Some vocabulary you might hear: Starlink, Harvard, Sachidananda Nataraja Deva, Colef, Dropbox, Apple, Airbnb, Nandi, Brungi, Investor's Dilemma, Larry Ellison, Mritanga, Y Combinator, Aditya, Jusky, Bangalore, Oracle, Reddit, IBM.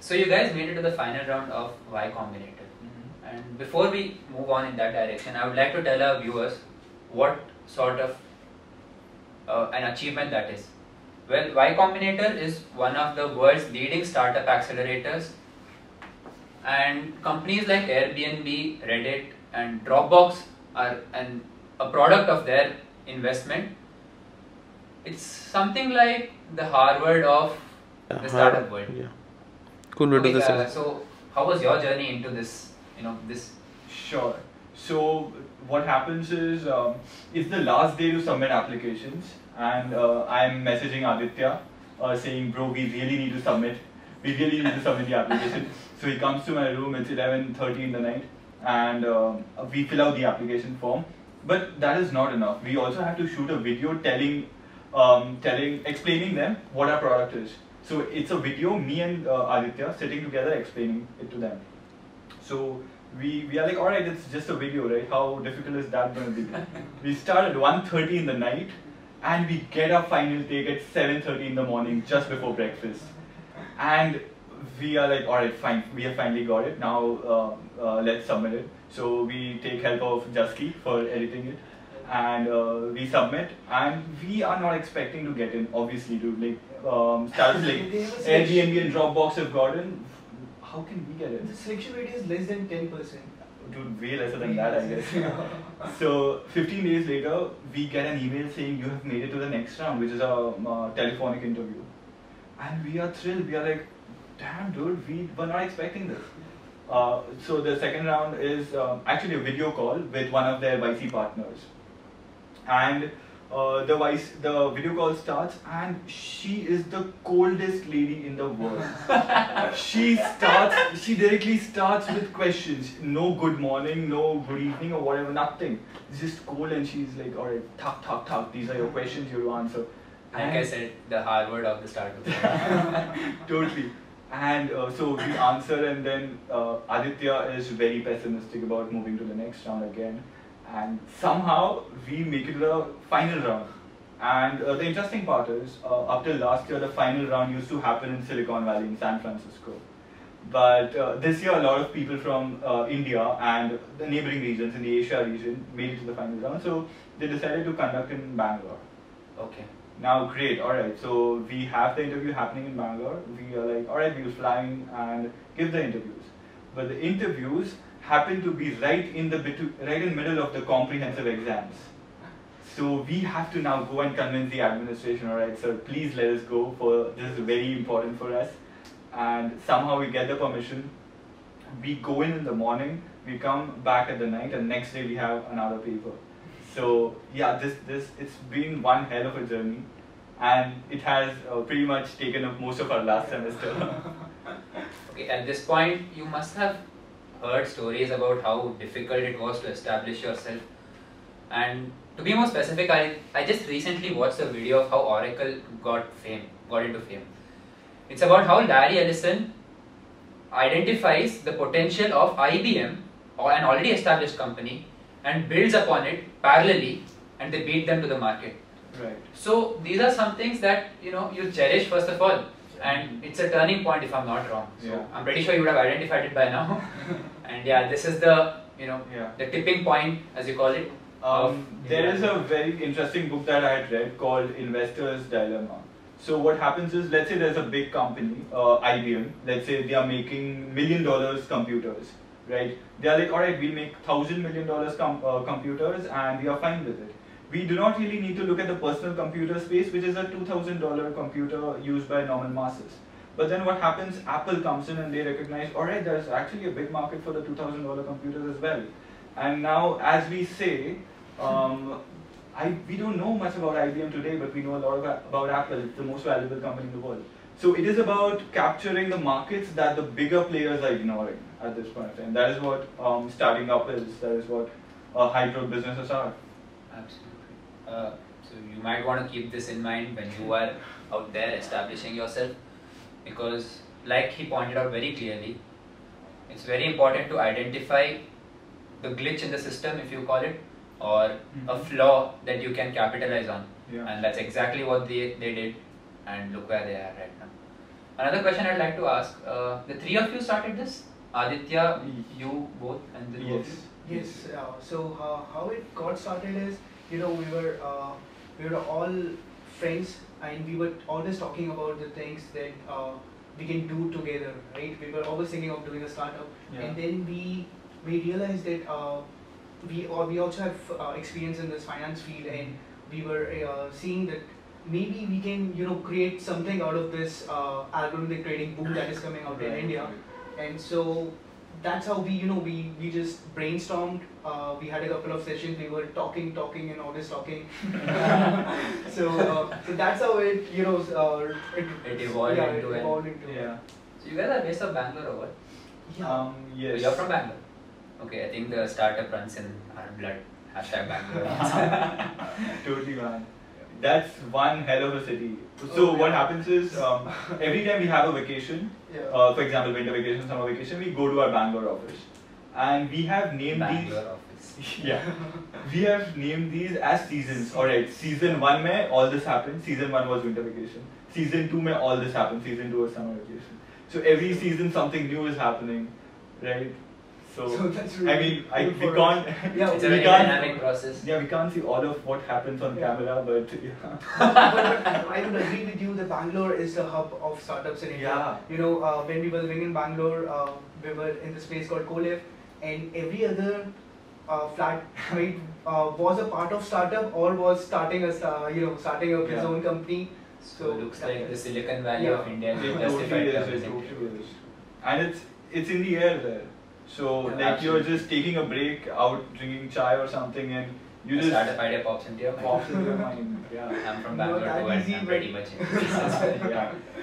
So you guys made it to the final round of Y Combinator. And before we move on in that direction, I would like to tell our viewers what sort of an achievement that is. Well, Y Combinator is one of the world's leading startup accelerators, and companies like Airbnb, Reddit and Dropbox are a product of their investment. It's something like the Harvard of the startup world. Yeah. Cool, we'll do this. So how was your journey into this, this? Sure. So what happens is, it's the last day to submit applications, and I'm messaging Aditya saying, bro, we really need to submit the application. So he comes to my room, it's 11:30 in the night, and we fill out the application form. But that is not enough. We also have to shoot a video explaining them what our product is. So it's a video, me and Aditya sitting together explaining it to them. So we are like, all right, it's just a video, right? How difficult is that going to be? We start at 1:30 in the night, and we get our final take at 7:30 in the morning, just before breakfast. And we are like, all right, fine, we have finally got it. Now let's submit it. So we take help of Jusky for editing it, and we submit, and we are not expecting to get in, obviously, dude. Like, Starlink, Airbnb and Dropbox have gotten. How can we get in? The selection rate is less than 10%. Dude, way lesser than that, I guess. So 15 days later, we get an email saying you have made it to the next round, which is a telephonic interview. And we are thrilled. We are like, damn, dude, we were not expecting this. So the second round is actually a video call with one of their YC partners. And the video call starts, and she is the coldest lady in the world. She directly starts with questions. No good morning, no good evening or whatever, nothing. It's just cold, and she's like, all right, talk, talk, talk. These are your questions, you answer. And like I said, the Harvard of the startup. Totally. And so we answer, and then Aditya is very pessimistic about moving to the next round again. And somehow we make it to the final round. And the interesting part is, up till last year, the final round used to happen in Silicon Valley in San Francisco. But this year, a lot of people from India and the neighboring regions in the Asia region made it to the final round. So they decided to conduct in Bangalore. Okay. Now, great, all right. So we have the interview happening in Bangalore. We are like, all right, we'll fly in and give the interviews. But the interviews happened to be right in the middle of the comprehensive exams. So we have to now go and convince the administration, all right, sir, please let us go, for this is very important for us. And somehow we get the permission. We go in the morning, we come back at the night, and next day we have another paper. So yeah, it's been one hell of a journey, and it has pretty much taken up most of our last semester. Okay, at this point, you must have heard stories about how difficult it was to establish yourself. And to be more specific, I just recently watched a video of how Oracle got into fame. It's about how Larry Ellison identifies the potential of IBM, or an already established company, and builds upon it parallelly, and they beat them to the market. Right. So these are some things that you cherish first of all. And it's a turning point, if I'm not wrong. So yeah. I'm pretty sure you would have identified it by now. And yeah, this is the the tipping point, as you call it. There is a very interesting book that I had read called Investor's Dilemma. So what happens is, let's say there's a big company, IBM. Let's say they are making $1 million computers, right? They are like, all right, we'll make $1,000 million computers, and we are fine with it. We do not really need to look at the personal computer space, which is a $2,000 computer used by normal masses. But then what happens, Apple comes in and they recognize, all right, there's actually a big market for the $2,000 computers as well. And now, as we say, we don't know much about IBM today, but we know a lot about Apple. It's the most valuable company in the world. So it is about capturing the markets that the bigger players are ignoring at this point of time. That is what starting up is. That is what high-growth businesses are. Absolutely. So you might want to keep this in mind when you are out there establishing yourself, because like he pointed out very clearly, it's very important to identify the glitch in the system, if you call it, or a flaw that you can capitalize on. Yeah. And that's exactly what they did, and look where they are right now. Another question I'd like to ask, the three of you started this? Aditya, you both, and the two of you? Yes. So how it got started is, you know, we were all friends and we were always talking about the things that we can do together, right? We were always thinking of doing a startup, and then we realized that we also have experience in this finance field, and we were seeing that maybe we can, you know, create something out of this algorithmic trading boom that is coming out in India. And so that's how we, you know, we just brainstormed. We had a couple of sessions. We were talking, and always talking. So that's how it, you know, it evolved into. So you guys are based out of Bangalore, or what? Yeah. Yes. So you're from Bangalore. Okay, I think the startup runs in our blood. #Bangalore. Totally, man. That's one hell of a city. So what happens is, every time we have a vacation, for example, winter vacation, summer vacation, we go to our Bangalore office, and we have named these. We have named these as seasons. Alright, season one mein all this happened. Season one was winter vacation. Season two mein all this happened. Season two was summer vacation. So every season something new is happening, right? So that's really, I mean, we can't. It's a very dynamic process. Yeah, we can't see all of what happens on camera, but but I would agree with you that Bangalore is the hub of startups in India. You know, when we were living in Bangalore, we were in this place called Colef, and every other flatmate was a part of startup or was starting starting up his own company. So it looks like the Silicon Valley of India. Totally is. And it's in the air there. So like you're just taking a break, out drinking chai or something, and you just start a idea pops into your mind. I'm from Bangalore, and I'm pretty much in.